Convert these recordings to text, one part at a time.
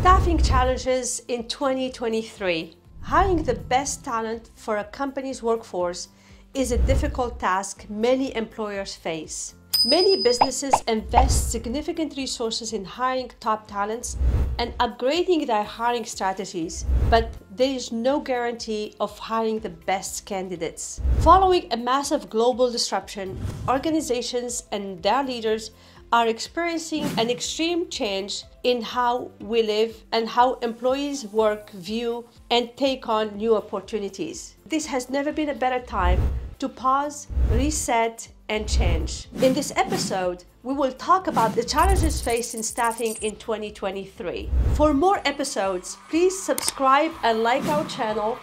Staffing challenges in 2023. Hiring the best talent for a company's workforce is a difficult task many employers face. Many businesses invest significant resources in hiring top talents and upgrading their hiring strategies, but there is no guarantee of hiring the best candidates. Following a massive global disruption, organizations and their leaders are experiencing an extreme change in how we live and how employees work, view, and take on new opportunities. This has never been a better time to pause, reset, and change. In this episode, we will talk about the challenges faced in staffing in 2023. For more episodes, please subscribe and like our channel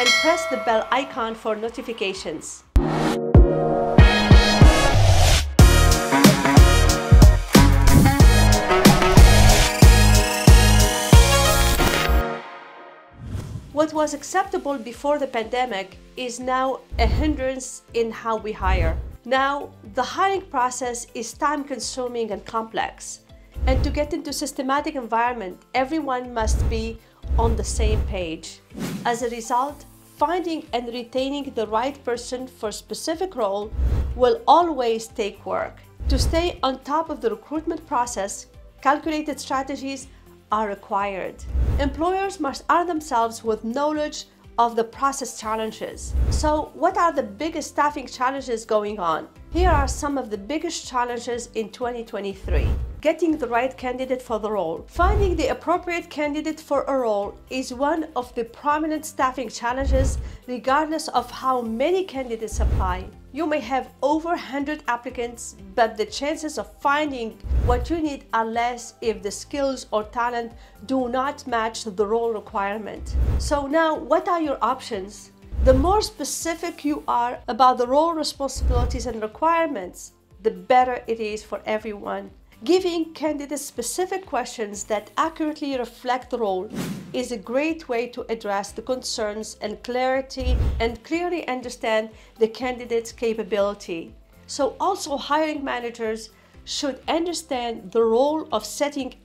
and press the bell icon for notifications. What was acceptable before the pandemic is now a hindrance in how we hire. Now, the hiring process is time-consuming and complex, and to get into a systematic environment, everyone must be on the same page. As a result, finding and retaining the right person for a specific role will always take work. To stay on top of the recruitment process, calculated strategies are required. Employers must arm themselves with knowledge of the process challenges. So, what are the biggest staffing challenges going on? Here are some of the biggest challenges in 2023. Getting the right candidate for the role. Finding the appropriate candidate for a role is one of the prominent staffing challenges, regardless of how many candidates apply. You may have over 100 applicants, but the chances of finding what you need are less if the skills or talent do not match the role requirement. So now, what are your options? The more specific you are about the role responsibilities and requirements, the better it is for everyone. Giving candidates specific questions that accurately reflect the role is a great way to address the concerns and clearly understand the candidate's capability. So also, hiring managers should understand the role of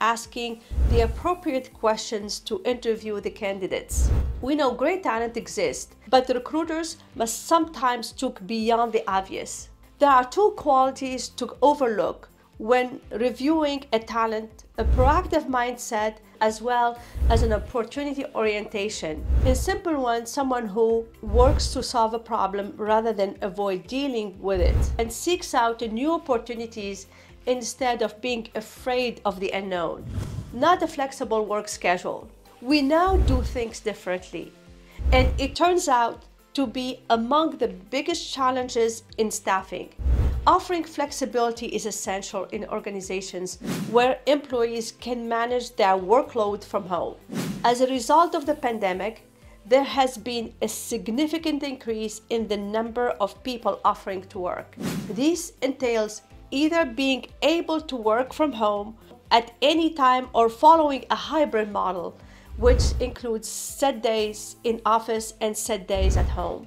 asking the appropriate questions to interview the candidates. We know great talent exists, but recruiters must sometimes look beyond the obvious. There are two qualities to overlook when reviewing a talent: a proactive mindset as well as an opportunity orientation. In simple one, someone who works to solve a problem rather than avoid dealing with it and seeks out new opportunities instead of being afraid of the unknown. Not a flexible work schedule. We now do things differently, and it turns out to be among the biggest challenges in staffing. Offering flexibility is essential in organizations where employees can manage their workload from home. As a result of the pandemic, there has been a significant increase in the number of people offering to work. This entails either being able to work from home at any time or following a hybrid model, which includes set days in office and set days at home.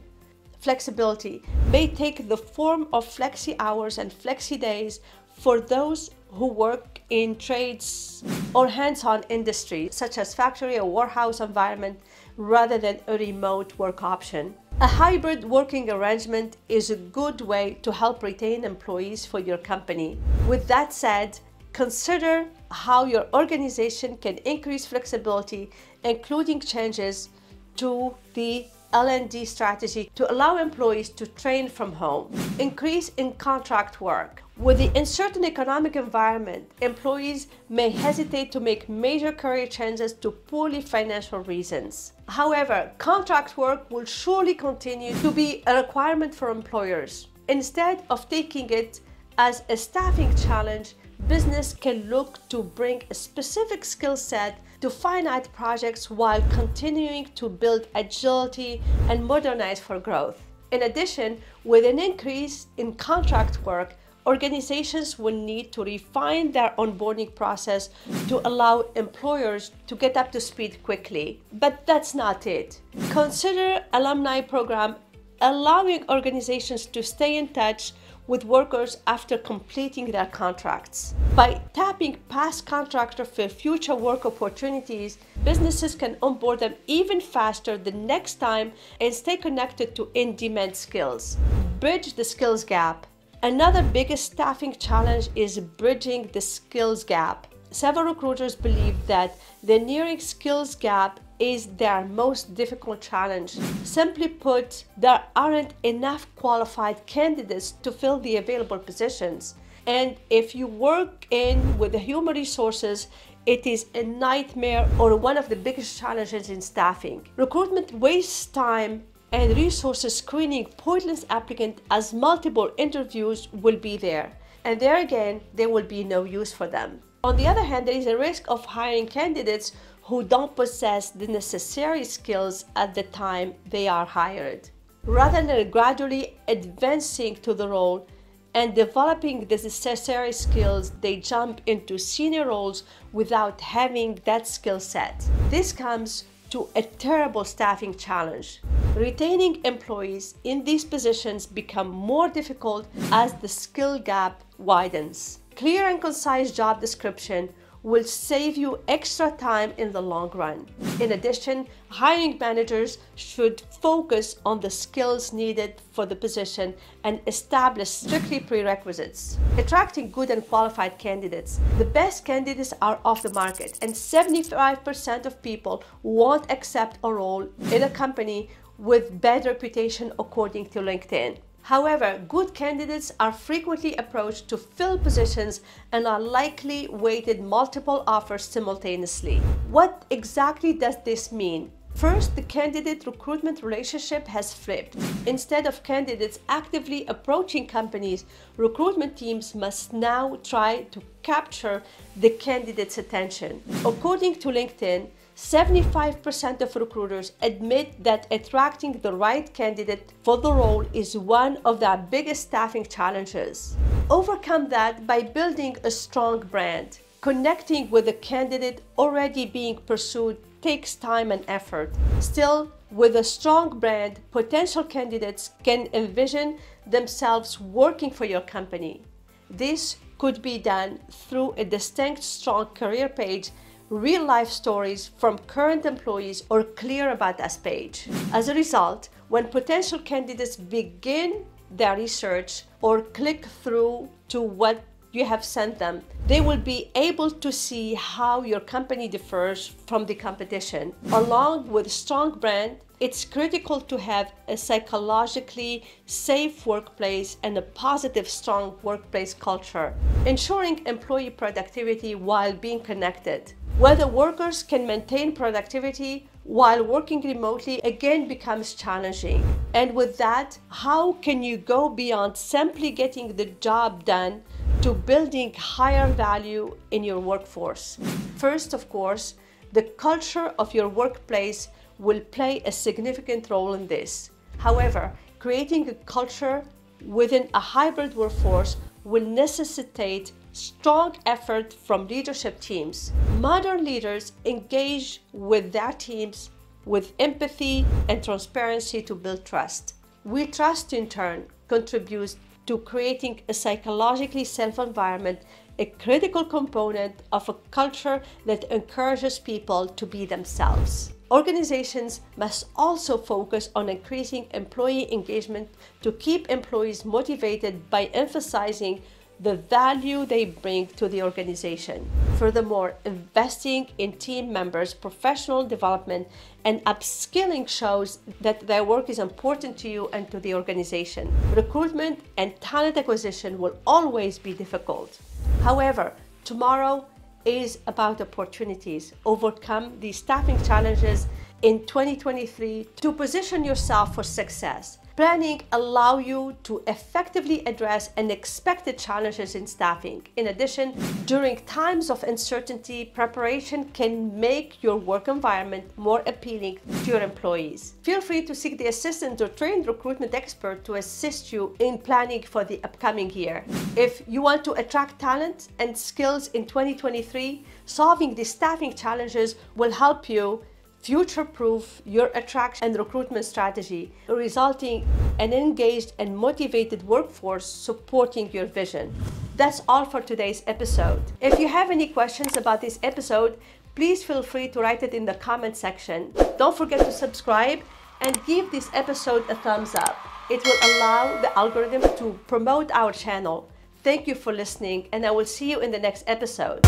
Flexibility may take the form of flexi hours and flexi days for those who work in trades or hands-on industries, such as factory or warehouse environment, rather than a remote work option. A hybrid working arrangement is a good way to help retain employees for your company. With that said, consider how your organization can increase flexibility, including changes to the L&D strategy to allow employees to train from home. Increase in contract work. With the uncertain economic environment, employees may hesitate to make major career changes to purely financial reasons. However, contract work will surely continue to be a requirement for employers. Instead of taking it as a staffing challenge, business can look to bring a specific skill set to finite projects while continuing to build agility and modernize for growth. In addition, with an increase in contract work, organizations will need to refine their onboarding process to allow employers to get up to speed quickly. But that's not it. Consider alumni program allowing organizations to stay in touch with workers after completing their contracts. By tapping past contractors for future work opportunities, businesses can onboard them even faster the next time and stay connected to in-demand skills. Bridge the skills gap. Another biggest staffing challenge is bridging the skills gap. Several recruiters believe that the nearing skills gap is their most difficult challenge. Simply put, there aren't enough qualified candidates to fill the available positions. And if you work with the human resources, it is a nightmare or one of the biggest challenges in staffing. Recruitment wastes time and resources screening pointless applicants as multiple interviews will be there. And there again, there will be no use for them. On the other hand, there is a risk of hiring candidates who don't possess the necessary skills at the time they are hired. Rather than gradually advancing to the role and developing the necessary skills, they jump into senior roles without having that skill set. This comes to a terrible staffing challenge. Retaining employees in these positions becomes more difficult as the skill gap widens. Clear and concise job description will save you extra time in the long run. In addition, hiring managers should focus on the skills needed for the position and establish strictly prerequisites. Attracting good and qualified candidates. The best candidates are off the market, and 75% of people won't accept a role in a company with bad reputation, according to LinkedIn. However, good candidates are frequently approached to fill positions and are likely weighted multiple offers simultaneously. What exactly does this mean? First, the candidate recruitment relationship has flipped. Instead of candidates actively approaching companies, recruitment teams must now try to capture the candidate's attention. According to LinkedIn, 75% of recruiters admit that attracting the right candidate for the role is one of their biggest staffing challenges. Overcome that by building a strong brand. Connecting with a candidate already being pursued takes time and effort. Still, with a strong brand, potential candidates can envision themselves working for your company. This could be done through a distinct, strong career page, real-life stories from current employees, or clear about us page. As a result, when potential candidates begin their research or click through to what you have sent them, they will be able to see how your company differs from the competition. Along with a strong brand, it's critical to have a psychologically safe workplace and a positive, strong workplace culture, ensuring employee productivity while being connected. Whether workers can maintain productivity while working remotely again becomes challenging. And with that, how can you go beyond simply getting the job done to building higher value in your workforce? First, of course, the culture of your workplace will play a significant role in this. However, creating a culture within a hybrid workforce will necessitate strong effort from leadership teams. Modern leaders engage with their teams with empathy and transparency to build trust. We trust, in turn, contributes to creating a psychologically safe environment, a critical component of a culture that encourages people to be themselves. Organizations must also focus on increasing employee engagement to keep employees motivated by emphasizing the value they bring to the organization. Furthermore, investing in team members' professional development and upskilling shows that their work is important to you and to the organization. Recruitment and talent acquisition will always be difficult. However, tomorrow is about opportunities. Overcome these staffing challenges in 2023 to position yourself for success. Planning allows you to effectively address unexpected challenges in staffing. In addition, during times of uncertainty, preparation can make your work environment more appealing to your employees. Feel free to seek the assistance or trained recruitment expert to assist you in planning for the upcoming year. If you want to attract talent and skills in 2023, solving the staffing challenges will help you future-proof your attraction and recruitment strategy, resulting in an engaged and motivated workforce supporting your vision. That's all for today's episode. If you have any questions about this episode, please feel free to write it in the comment section. Don't forget to subscribe and give this episode a thumbs up. It will allow the algorithm to promote our channel. Thank you for listening, and I will see you in the next episode.